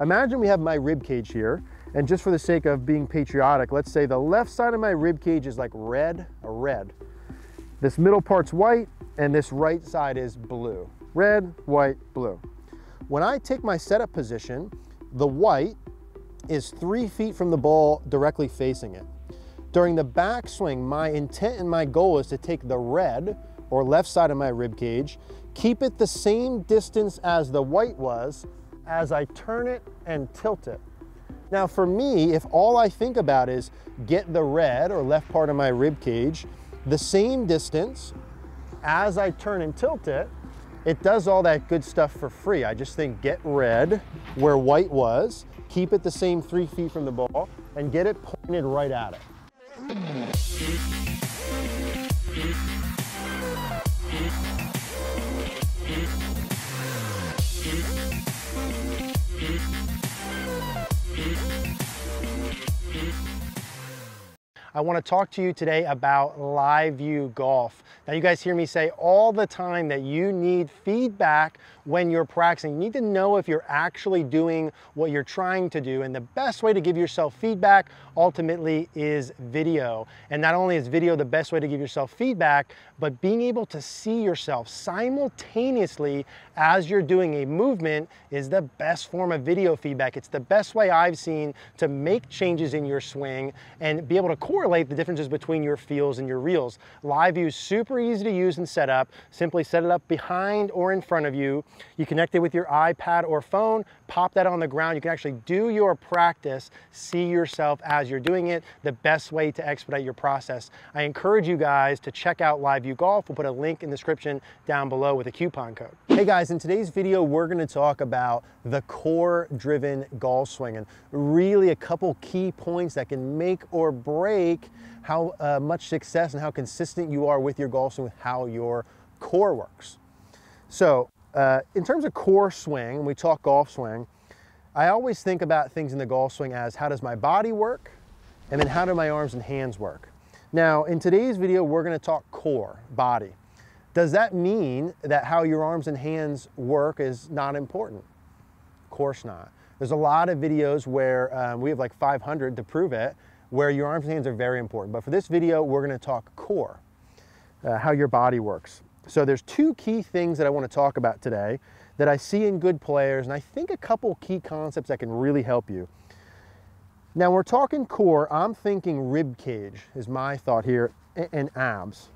Imagine we have my rib cage here, and just for the sake of being patriotic, let's say the left side of my rib cage is like red. This middle part's white, and this right side is blue. Red, white, blue. When I take my setup position, the white is 3 feet from the ball directly facing it. During the backswing, my intent and my goal is to take the red or left side of my rib cage, keep it the same distance as the white was as I turn it and tilt it. Now for me, if all I think about is get the red or left part of my rib cage the same distance as I turn and tilt it, it does all that good stuff for free. I just think get red where white was, keep it the same 3 feet from the ball, and get it pointed right at it. I want to talk to you today about LiveView Golf. Now you guys hear me say all the time that you need feedback when you're practicing. You need to know if you're actually doing what you're trying to do, and the best way to give yourself feedback ultimately is video. And not only is video the best way to give yourself feedback, but being able to see yourself simultaneously as you're doing a movement is the best form of video feedback. It's the best way I've seen to make changes in your swing and be able to correlate the differences between your feels and your reels. LiveView is super easy to use and set up. Simply set it up behind or in front of you. You connect it with your iPad or phone, pop that on the ground. You can actually do your practice, see yourself as you're doing it, the best way to expedite your process. I encourage you guys to check out LiveView Golf. We'll put a link in the description down below with a coupon code. Hey guys, in today's video, we're going to talk about the core-driven golf swing and really a couple key points that can make or break how much success and how consistent you are with your golf swing, with how your core works. So in terms of core swing, when we talk golf swing, I always think about things in the golf swing as how does my body work, and then how do my arms and hands work. Now in today's video, we're going to talk core, body. Does that mean that how your arms and hands work is not important? Of course not. There's a lot of videos where we have like 500 to prove it, where your arms and hands are very important. But for this video, we're going to talk core, how your body works. So there's two key things that I want to talk about today that I see in good players, and I think a couple key concepts that can really help you. Now when we're talking core, I'm thinking rib cage is my thought here, and abs.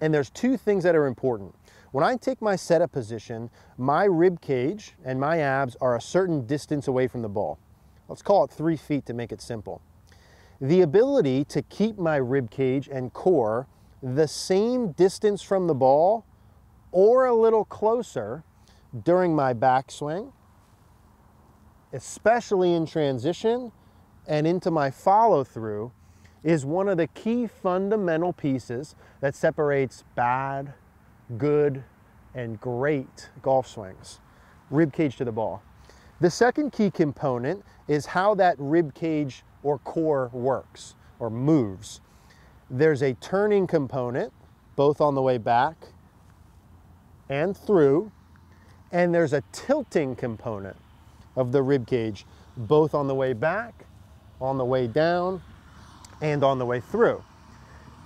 And there's two things that are important. When I take my setup position, my rib cage and my abs are a certain distance away from the ball. Let's call it 3 feet to make it simple. The ability to keep my rib cage and core the same distance from the ball or a little closer during my backswing, especially in transition and into my follow through, is one of the key fundamental pieces that separates bad, good, and great golf swings. Rib cage to the ball. The second key component is how that rib cage or core works or moves. There's a turning component, both on the way back and through, and there's a tilting component of the rib cage, both on the way back, on the way down, and on the way through.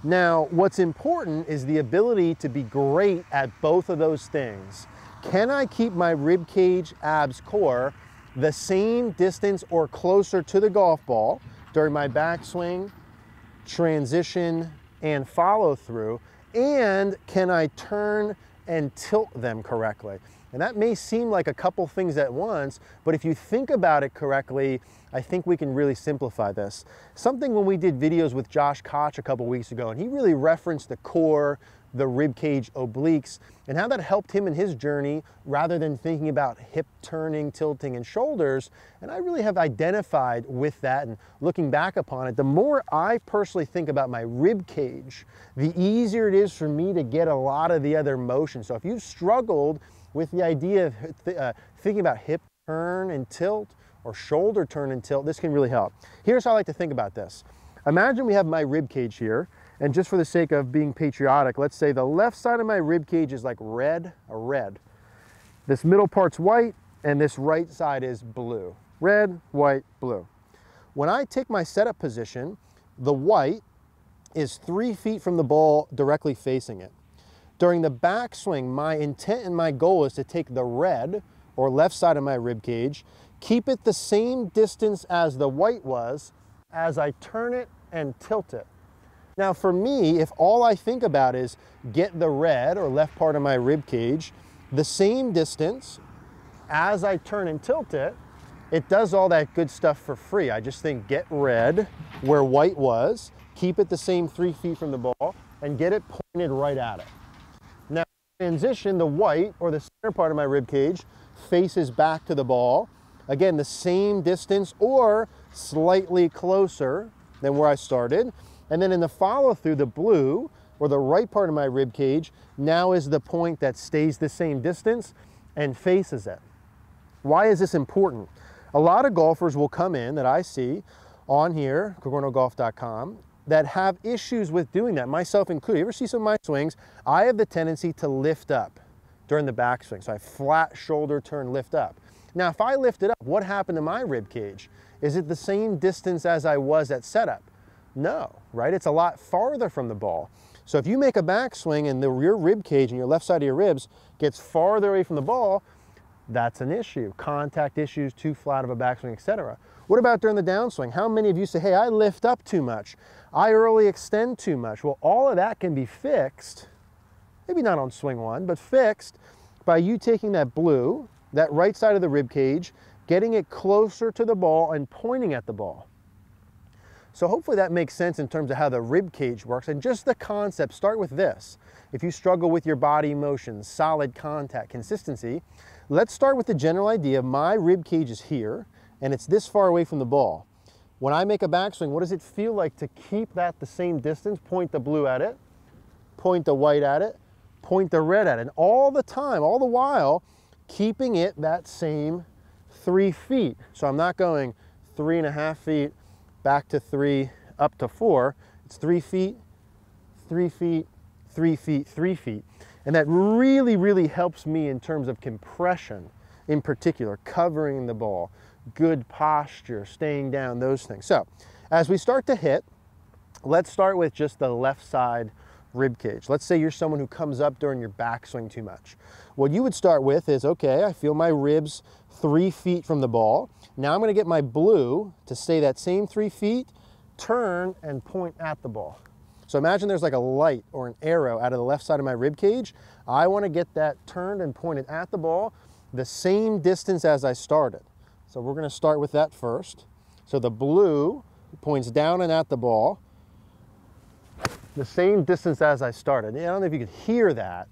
Now, what's important is the ability to be great at both of those things. Can I keep my rib cage, abs, core the same distance or closer to the golf ball during my backswing, transition, and follow through, and can I turn and tilt them correctly? And that may seem like a couple things at once, but if you think about it correctly, I think we can really simplify this. Something when we did videos with Josh Koch a couple weeks ago, and he really referenced the core, the rib cage, obliques, and how that helped him in his journey rather than thinking about hip turning, tilting, and shoulders. And I really have identified with that, and looking back upon it, the more I personally think about my rib cage, the easier it is for me to get a lot of the other motion. So if you've struggled with the idea of thinking about hip turn and tilt or shoulder turn and tilt, this can really help. Here's how I like to think about this. Imagine we have my rib cage here, and just for the sake of being patriotic, let's say the left side of my rib cage is like red. This middle part's white, and this right side is blue. red, white, blue. When I take my setup position, the white is 3 feet from the ball directly facing it. During the backswing, my intent and my goal is to take the red or left side of my rib cage, keep it the same distance as the white was as I turn it and tilt it. Now for me, if all I think about is get the red or left part of my rib cage the same distance as I turn and tilt it, it does all that good stuff for free. I just think get red where white was, keep it the same 3 feet from the ball, and get it pointed right at it. Now transition, the white or the center part of my rib cage faces back to the ball. Again, the same distance or slightly closer than where I started. And then in the follow through, the blue or the right part of my rib cage now is the point that stays the same distance and faces it. Why is this important? A lot of golfers will come in that I see on here, cogornogolf.com, that have issues with doing that, myself included. You ever see some of my swings? I have the tendency to lift up during the backswing. So I flat shoulder turn, lift up. Now, if I lift it up, what happened to my rib cage? Is it the same distance as I was at setup? No, right? It's a lot farther from the ball. So if you make a backswing and the rear rib cage and your left side of your ribs gets farther away from the ball, that's an issue. Contact issues, too flat of a backswing, etc. What about during the downswing? How many of you say, hey, I lift up too much. I early extend too much. Well, all of that can be fixed, maybe not on swing one, but fixed by you taking that blue, that right side of the rib cage, getting it closer to the ball and pointing at the ball. So hopefully that makes sense in terms of how the rib cage works and just the concept. Start with this. If you struggle with your body motion, solid contact, consistency, let's start with the general idea of my rib cage is here and it's this far away from the ball. When I make a backswing, what does it feel like to keep that the same distance? Point the blue at it, point the white at it, point the red at it, and all the time, all the while, keeping it that same 3 feet. So I'm not going 3.5 feet, back to 3, up to 4, it's 3 feet, 3 feet, 3 feet, 3 feet. And that really, really helps me in terms of compression in particular, covering the ball, good posture, staying down, those things. So as we start to hit, let's start with just the left side rib cage. Let's say you're someone who comes up during your backswing too much. What you would start with is, okay, I feel my ribs 3 feet from the ball. Now I'm going to get my blue to stay that same 3 feet, turn and point at the ball. So imagine there's like a light or an arrow out of the left side of my rib cage. I want to get that turned and pointed at the ball the same distance as I started. So we're going to start with that first. So the blue points down and at the ball the same distance as I started. I don't know if you could hear that,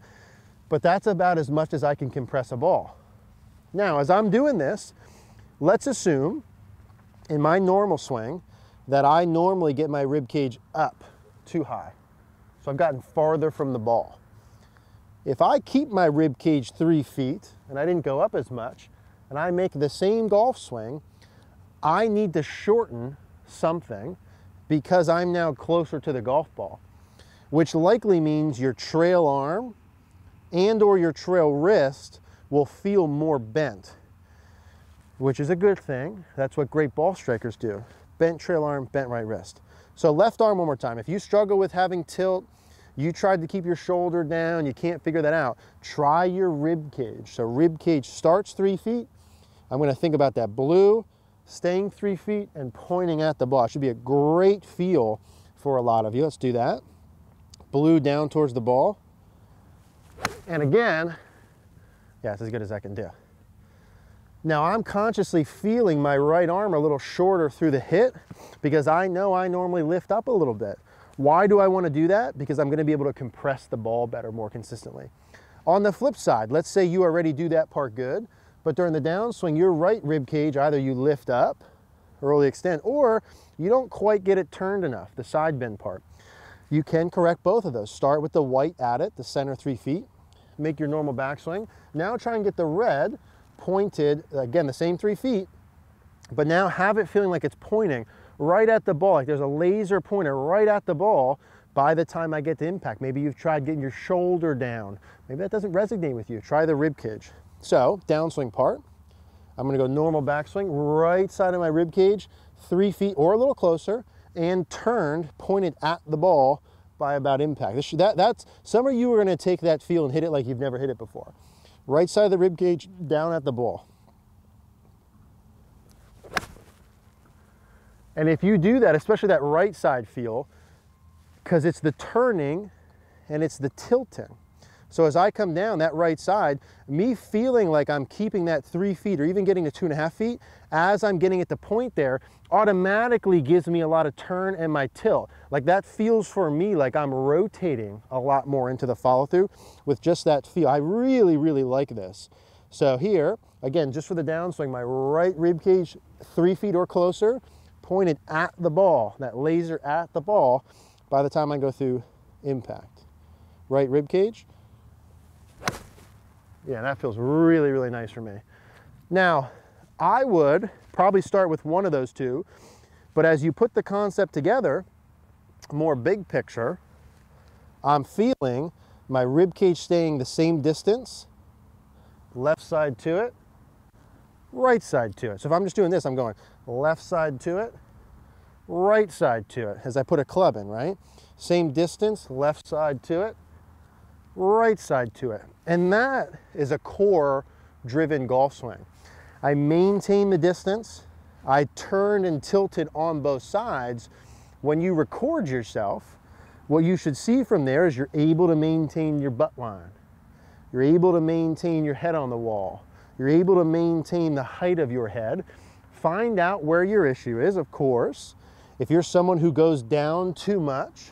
but that's about as much as I can compress a ball. Now, as I'm doing this, let's assume in my normal swing that I normally get my rib cage up too high. So I've gotten farther from the ball. If I keep my rib cage 3 feet and I didn't go up as much and I make the same golf swing, I need to shorten something because I'm now closer to the golf ball, which likely means your trail arm and or your trail wrist will feel more bent, which is a good thing. That's what great ball strikers do. Bent trail arm, bent right wrist. So left arm one more time. If you struggle with having tilt, you tried to keep your shoulder down, you can't figure that out, try your rib cage. So rib cage starts 3 feet. I'm gonna think about that blue, staying 3 feet and pointing at the ball. It should be a great feel for a lot of you. Let's do that. Blue down towards the ball. And again, yeah, it's as good as I can do. Now I'm consciously feeling my right arm a little shorter through the hit because I know I normally lift up a little bit. Why do I want to do that? Because I'm going to be able to compress the ball better, more consistently. On the flip side, let's say you already do that part good, but during the downswing, your right rib cage, either you lift up, early extend, or you don't quite get it turned enough, the side bend part. You can correct both of those. Start with the white at it, the center 3 feet. Make your normal backswing. Now try and get the red pointed, again, the same 3 feet, but now have it feeling like it's pointing right at the ball, like there's a laser pointer right at the ball by the time I get to impact. Maybe you've tried getting your shoulder down. Maybe that doesn't resonate with you. Try the rib cage. So downswing part, I'm gonna go normal backswing, right side of my rib cage, 3 feet or a little closer, and turned, pointed at the ball by about impact. That's some of you are gonna take that feel and hit it like you've never hit it before. Right side of the rib cage, down at the ball. And if you do that, especially that right side feel, because it's the turning and it's the tilting. So as I come down that right side, me feeling like I'm keeping that 3 feet or even getting to 2.5 feet, as I'm getting at the point there, automatically gives me a lot of turn and my tilt. Like that feels for me like I'm rotating a lot more into the follow through with just that feel. I really, really like this. So here, again, just for the downswing, my right rib cage 3 feet or closer, pointed at the ball, that laser at the ball, by the time I go through impact. Right rib cage. Yeah, that feels really, really nice for me. Now, I would probably start with one of those two, but as you put the concept together, more big picture, I'm feeling my rib cage staying the same distance, left side to it, right side to it. So if I'm just doing this, I'm going left side to it, right side to it, as I put a club in, right? Same distance, left side to it, right side to it. And that is a core driven golf swing. I maintain the distance. I turned and tilted on both sides. When you record yourself, what you should see from there is you're able to maintain your butt line. You're able to maintain your head on the wall. You're able to maintain the height of your head. Find out where your issue is, of course. If you're someone who goes down too much,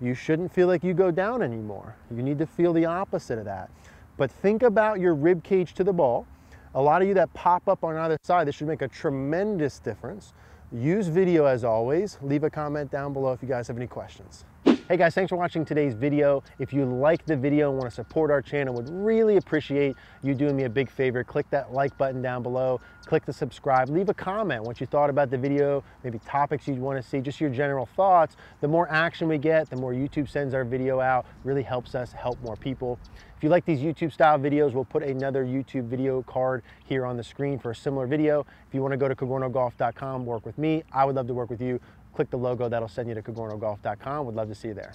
you shouldn't feel like you go down anymore. You need to feel the opposite of that. But think about your rib cage to the ball. A lot of you that pop up on either side, this should make a tremendous difference. Use video as always. Leave a comment down below if you guys have any questions. Hey guys, thanks for watching today's video. If you like the video and want to support our channel, would really appreciate you doing me a big favor. Click that like button down below, click the subscribe, leave a comment what you thought about the video, maybe topics you'd want to see, just your general thoughts. The more action we get, the more YouTube sends our video out, really helps us help more people. If you like these YouTube style videos, we'll put another YouTube video card here on the screen for a similar video. If you want to go to cogornogolf.com, work with me. I would love to work with you. Click the logo, that'll send you to cogornogolf.com. Would love to see you there.